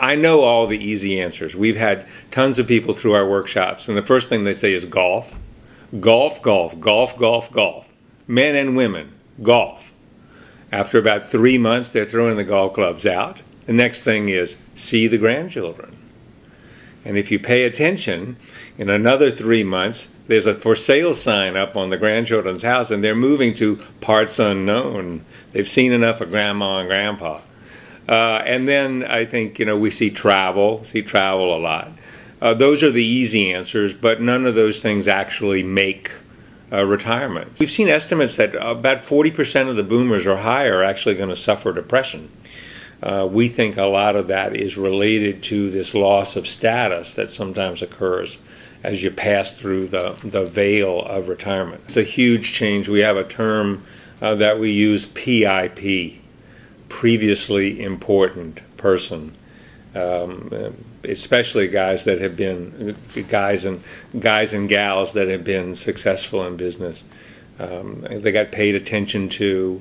I know all the easy answers. We've had tons of people through our workshops, and the first thing they say is golf. Golf, golf, golf, golf, golf. Men and women, golf. After about 3 months, they're throwing the golf clubs out. The next thing is see the grandchildren. And if you pay attention, in another 3 months, there's a for sale sign up on the grandchildren's house, and they're moving to parts unknown. They've seen enough of grandma and grandpa. And then I think, you know, we see travel a lot. Those are the easy answers, but none of those things actually make retirement. We've seen estimates that about 40% of the boomers or higher are actually going to suffer depression. We think a lot of that is related to this loss of status that sometimes occurs as you pass through the veil of retirement. It's a huge change. We have a term that we use, PIP, previously important person, especially guys and gals that have been successful in business. They got paid attention to.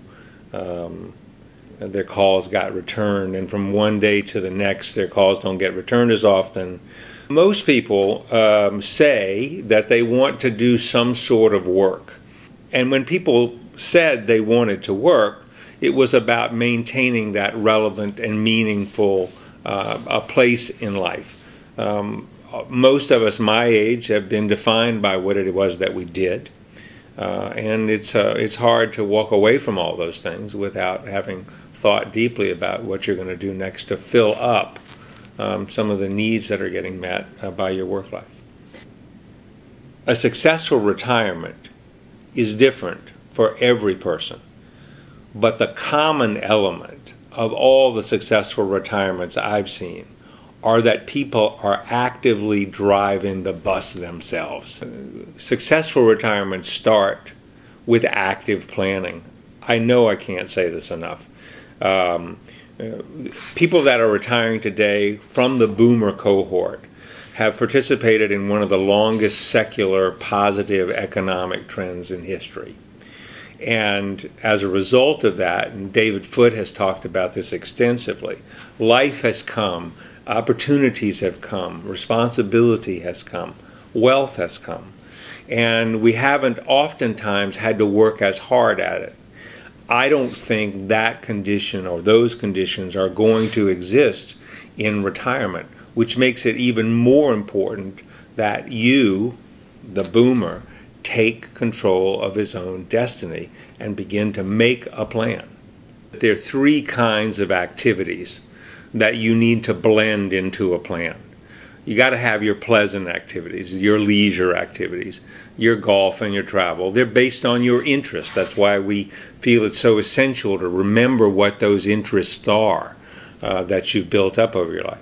Their calls got returned, and from one day to the next their calls don't get returned as often. Most people say that they want to do some sort of work, and when people said they wanted to work, it was about maintaining that relevant and meaningful a place in life. Most of us my age have been defined by what it was that we did, and it's hard to walk away from all those things without having thought deeply about what you're going to do next to fill up some of the needs that are getting met by your work life. A successful retirement is different for every person, but the common element of all the successful retirements I've seen are that people are actively driving the bus themselves. Successful retirements start with active planning. I know I can't say this enough. People that are retiring today from the boomer cohort have participated in one of the longest secular positive economic trends in history. And as a result of that, and David Foote has talked about this extensively, life has come, opportunities have come, responsibility has come, wealth has come. And we haven't oftentimes had to work as hard at it. I don't think that condition or those conditions are going to exist in retirement, which makes it even more important that you, the boomer, take control of his own destiny and begin to make a plan. There are three kinds of activities that you need to blend into a plan. You got to have your pleasant activities, your leisure activities, your golf and your travel. They're based on your interests. That's why we feel it's so essential to remember what those interests are that you've built up over your life.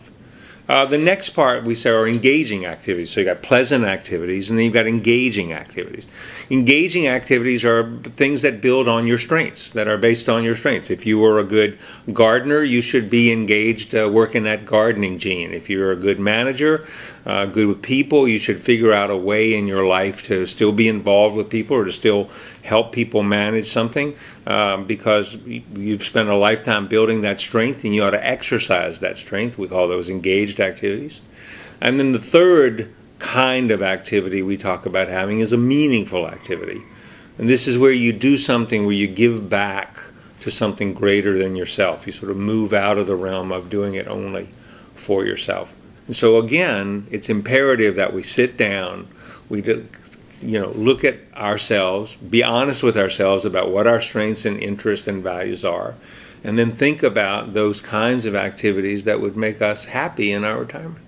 The next part we say are engaging activities. So you've got pleasant activities, and then you've got engaging activities. Engaging activities are things that build on your strengths, that are based on your strengths. If you were a good gardener, you should be engaged working that gardening gene. If you're a good manager, good with people, you should figure out a way in your life to still be involved with people or to still help people manage something, because you've spent a lifetime building that strength, and you ought to exercise that strength. We call those engaged activities. And then the third kind of activity we talk about having is a meaningful activity. And this is where you do something where you give back to something greater than yourself. You sort of move out of the realm of doing it only for yourself. And so again, it's imperative that we sit down, look at ourselves, be honest with ourselves about what our strengths and interests and values are, and then think about those kinds of activities that would make us happy in our retirement.